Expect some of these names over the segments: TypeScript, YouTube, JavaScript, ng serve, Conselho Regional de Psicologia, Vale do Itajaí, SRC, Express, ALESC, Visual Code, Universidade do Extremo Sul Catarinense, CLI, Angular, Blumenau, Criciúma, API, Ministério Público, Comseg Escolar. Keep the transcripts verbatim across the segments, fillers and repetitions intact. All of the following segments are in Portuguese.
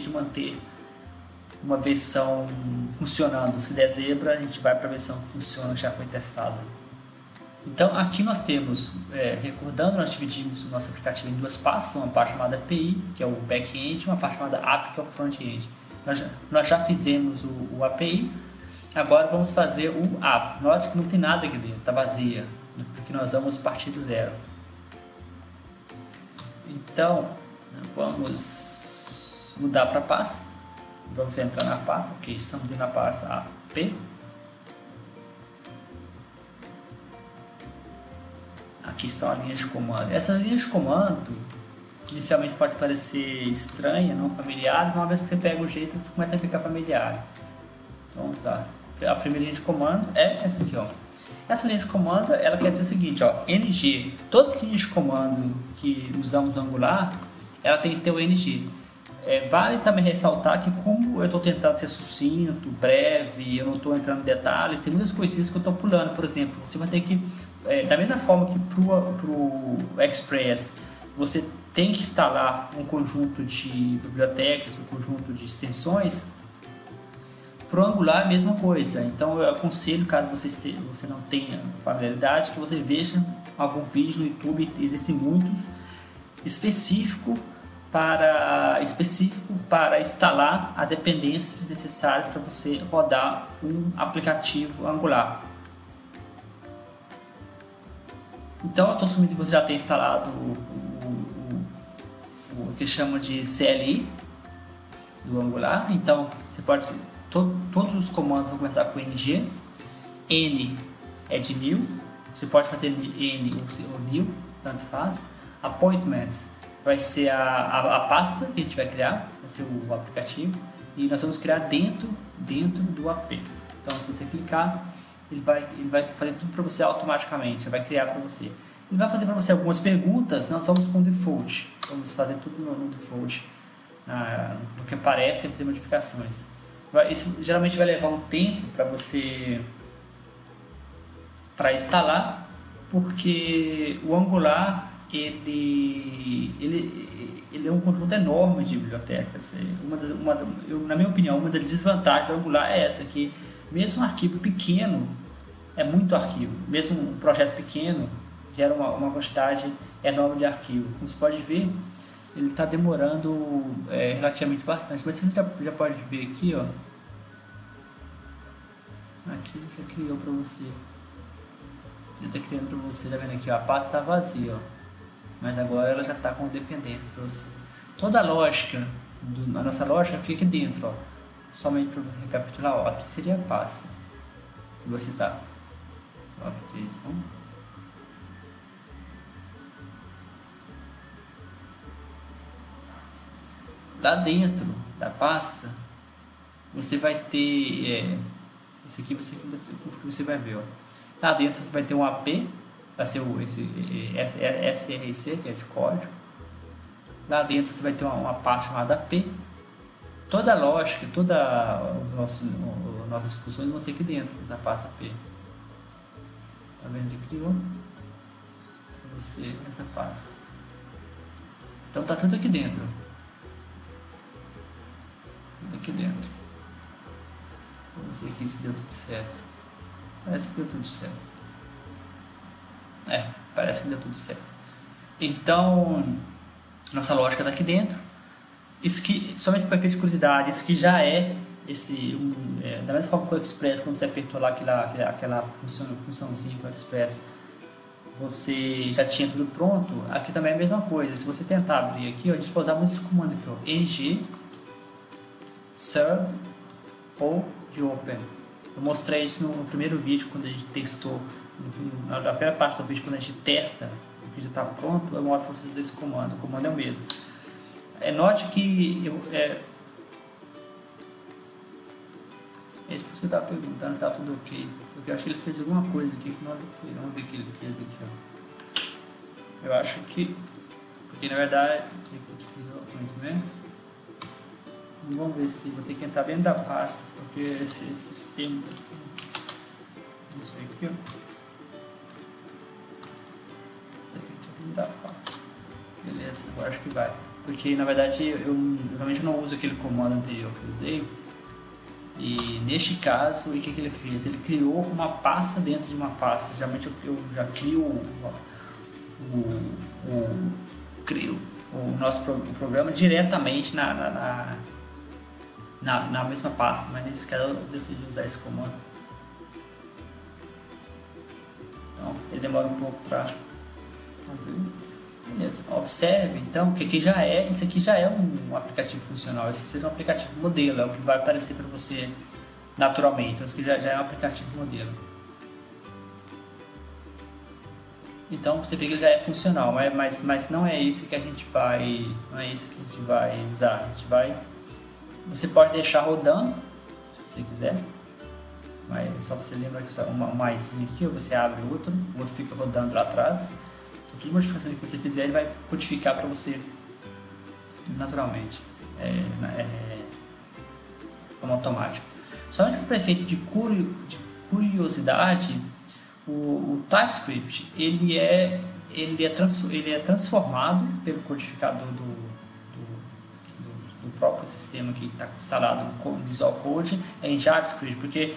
de manter uma versão funcionando. Se der zebra, a gente vai para a versão que funciona, já foi testada. Então aqui nós temos, é, recordando, nós dividimos o nosso aplicativo em duas partes, uma parte chamada A P I, que é o back-end, e uma parte chamada A P I, que é o front-end. Nós, nós já fizemos o, o A P I, agora vamos fazer o A P I. Note que não tem nada aqui dentro, está vazia, porque nós vamos partir do zero. Então vamos mudar para a pasta, vamos entrar na pasta, porque estamos dentro da pasta A P I. Aqui estão as linhas de comando. Essas linhas de comando inicialmente pode parecer estranha, não familiar, mas uma vez que você pega o jeito, você começa a ficar familiar. Então, vamos lá. A primeira linha de comando é essa aqui, ó. Essa linha de comando, ela quer dizer o seguinte, ó, ng. Todas as linhas de comando que usamos no Angular, ela tem que ter o ng. É, vale também ressaltar que, como eu estou tentando ser sucinto, breve, eu não estou entrando em detalhes, tem muitas coisinhas que eu estou pulando. Por exemplo, você vai ter que, é, da mesma forma que para o Express, você tem que instalar um conjunto de bibliotecas, um conjunto de extensões, para o Angular é a mesma coisa. Então eu aconselho, caso você, esteja, você não tenha familiaridade, que você veja algum vídeo no YouTube, existem muitos, específico para, específico para instalar as dependências necessárias para você rodar um aplicativo Angular. Então eu estou assumindo que você já tem instalado o, o, o, o que chama de C L I do Angular. Então você pode, to, todos os comandos vão começar com ng, n é de new, você pode fazer n ou new, tanto faz. Appointments vai ser a, a, a pasta que a gente vai criar, vai ser o aplicativo, e nós vamos criar dentro, dentro do A P I. Então se você clicar, Ele vai, ele vai fazer tudo para você automaticamente, vai criar para você. Ele vai fazer para você algumas perguntas, nós vamos com default, vamos fazer tudo no, no default, ah, no que aparece, sem fazer modificações. Vai, isso geralmente vai levar um tempo para você para instalar, porque o Angular ele, ele, ele é um conjunto enorme de bibliotecas. Uma das, uma, eu, na minha opinião, uma das desvantagens do Angular é essa, que mesmo um arquivo pequeno, é muito arquivo, mesmo um projeto pequeno gera uma, uma quantidade enorme de arquivo. Como você pode ver, ele está demorando é, relativamente bastante, mas você já, já pode ver aqui, ó, aqui já criou para você, já está criando para você, tá vendo aqui, ó, a pasta está vazia, ó, mas agora ela já está com dependência para você. Toda a lógica, do, a nossa lógica fica aqui dentro, ó. Somente para recapitular, ó, aqui seria a pasta que você tá. Lá dentro da pasta você vai ter é, esse aqui você, você vai ver, ó. Lá dentro você vai ter um A P I, vai ser o esse, S R C, que é de código. Lá dentro você vai ter uma, uma parte chamada A P I. Toda a lógica, todas as nossas discussões vão ser aqui dentro, essa pasta P. Tá vendo que criou? Você, essa pasta. Então tá tudo aqui dentro. Tudo aqui dentro. Vamos ver aqui se deu tudo certo. Parece que deu tudo certo. É, parece que deu tudo certo. Então, nossa lógica tá aqui dentro. Isso que, somente para efeito de curiosidade, isso que já é, esse, um, é, da mesma forma que o Express, quando você apertou lá aquela, aquela função, funçãozinha com o Express, você já tinha tudo pronto, aqui também é a mesma coisa. Se você tentar abrir aqui, ó, a gente vai usar muitos comandos aqui, ó, ng serve ou de open. Eu mostrei isso no, no primeiro vídeo, quando a gente testou, no, na primeira parte do vídeo, quando a gente testa, o vídeo está pronto, eu mostro para vocês esse comando, o comando é o mesmo. É, note que eu, é, é isso que eu estava perguntando se estava tudo ok, porque eu acho que ele fez alguma coisa aqui que não foi, vamos ver o que ele fez aqui, ó. Eu acho que, porque na verdade, vamos ver se vou ter que entrar dentro da pasta, porque esse, esse sistema, isso aqui, ó, vou ter que entrar dentro da pasta, beleza, eu acho que vai. porque na verdade eu realmente não uso aquele comando anterior que eu usei. E neste caso, o que, que ele fez? Ele criou uma pasta dentro de uma pasta. Geralmente eu, eu já crio o, o, o, crio o nosso pro, o programa diretamente na na, na, na na mesma pasta, mas nesse caso eu decidi usar esse comando. Então, ele demora um pouco para abrir. Beleza. Observe então que aqui já é, isso aqui já é um aplicativo funcional, esse aqui é um aplicativo modelo, é o que vai aparecer para você naturalmente, então isso aqui já, já é um aplicativo modelo. Então você vê que ele já é funcional, mas, mas não é esse que a gente vai, não é esse que a gente vai usar, a gente vai, você pode deixar rodando, se você quiser, mas só você lembra que só uma, uma maisinha aqui, ou você abre o outro, o outro fica rodando lá atrás. Toda modificação que você fizer, ele vai codificar para você naturalmente, é, é, como automático. Só para efeito de curiosidade, o, o TypeScript ele é, ele, é trans, ele é transformado pelo codificador do, do, do, do próprio sistema que está instalado no Visual Code em JavaScript, porque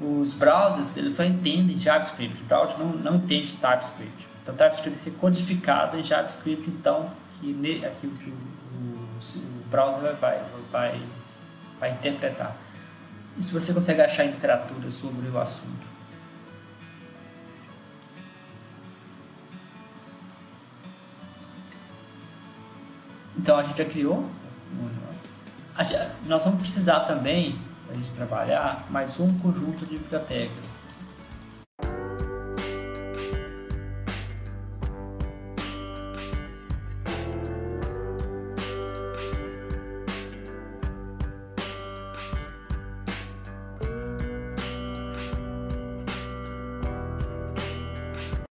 os browsers eles só entendem JavaScript, o browser não, não entende TypeScript. Então, TypeScript tem que ser codificado em JavaScript, então, que ne, aqui o, o, o browser vai, vai, vai interpretar. Isso você consegue achar em literatura sobre o assunto. Então, a gente já criou. Nós vamos precisar também, para a gente trabalhar, mais um conjunto de bibliotecas.